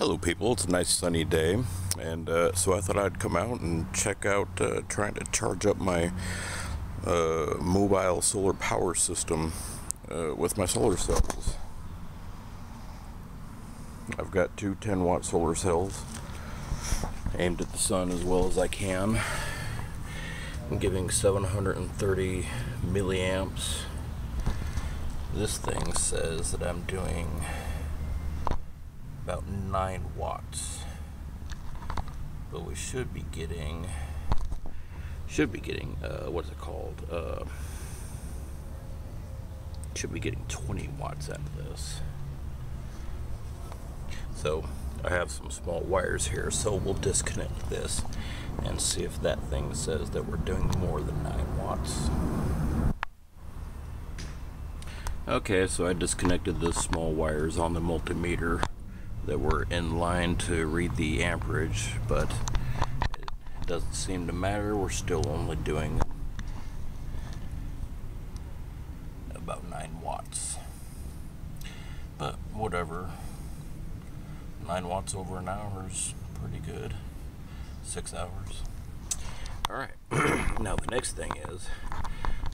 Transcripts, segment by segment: Hello people, it's a nice sunny day, and so I thought I'd come out and check out trying to charge up my mobile solar power system with my solar cells. I've got two 10-watt solar cells aimed at the sun as well as I can. I'm giving 730 milliamps. This thing says that I'm doing about 9 watts, but we should be getting should be getting 20 watts out of this. So I have some small wires here, so we'll disconnect this and see if that thing says that we're doing more than 9 watts. Okay, so I disconnected the small wires on the multimeter that were in line to read the amperage, but it doesn't seem to matter. We're still only doing about 9 watts, but whatever. 9 watts over an hour is pretty good. 6 hours. Alright, now the next thing is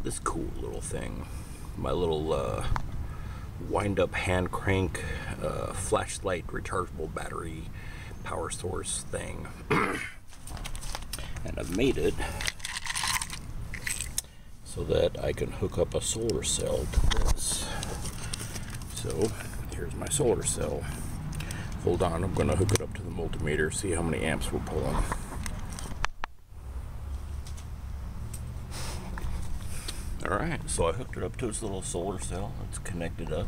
this cool little thing, my little wind-up hand crank flashlight rechargeable battery power source thing. And I've made it so that I can hook up a solar cell to this. So here's my solar cell. Hold on, I'm going to hook it up to the multimeter, see how many amps we're pulling. Alright, so I hooked it up to its little solar cell. It's connected up,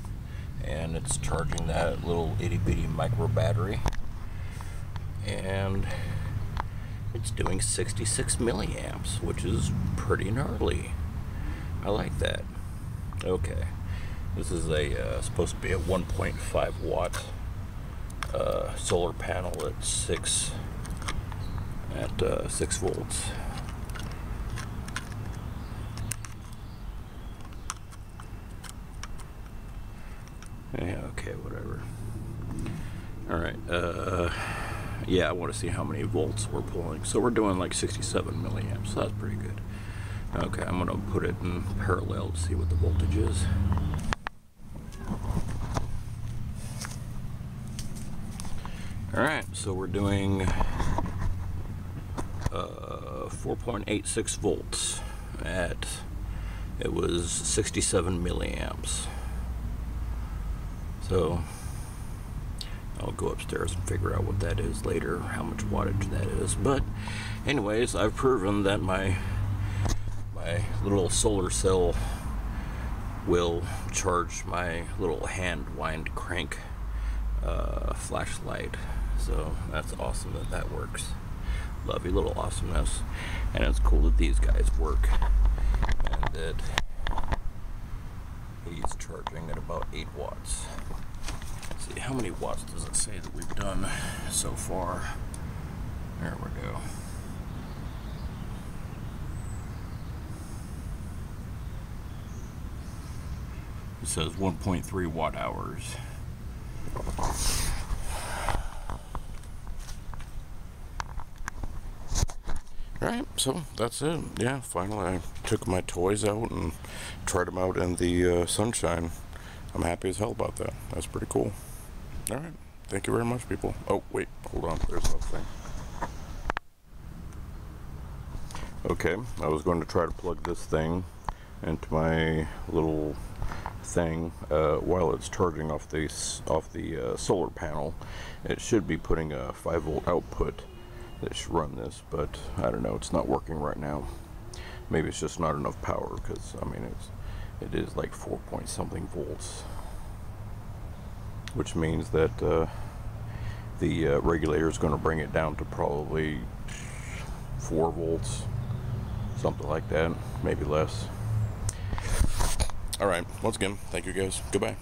and it's charging that little itty-bitty micro battery, and it's doing 66 milliamps, which is pretty gnarly. I like that. Okay, this is a supposed to be a 1.5 watt solar panel at 6 volts. Yeah, okay, whatever. Alright, yeah, I want to see how many volts we're pulling. So we're doing like 67 milliamps, so that's pretty good. Okay, I'm going to put it in parallel to see what the voltage is. Alright, so we're doing 4.86 volts at, it was 67 milliamps. So I'll go upstairs and figure out what that is later, how much wattage that is. But anyways, I've proven that my little solar cell will charge my little hand wind crank flashlight. So that's awesome that that works. Love your little awesomeness. And it's cool that these guys work, and that he's charging at about 8 watts. Let's see, how many watts does it say that we've done so far? There we go. It says 1.3 watt hours. Alright, so that's it. Yeah, finally I took my toys out and tried them out in the sunshine. I'm happy as hell about that. That's pretty cool. Alright, thank you very much, people. Oh, wait, hold on. There's another thing. Okay, I was going to try to plug this thing into my little thing while it's charging off the solar panel. It should be putting a 5-volt output that should run this, but I don't know, it's not working right now. Maybe it's just not enough power, because I mean it is like 4 point something volts, which means that the regulator is going to bring it down to probably 4 volts, something like that, maybe less. All right, once again, thank you guys, goodbye.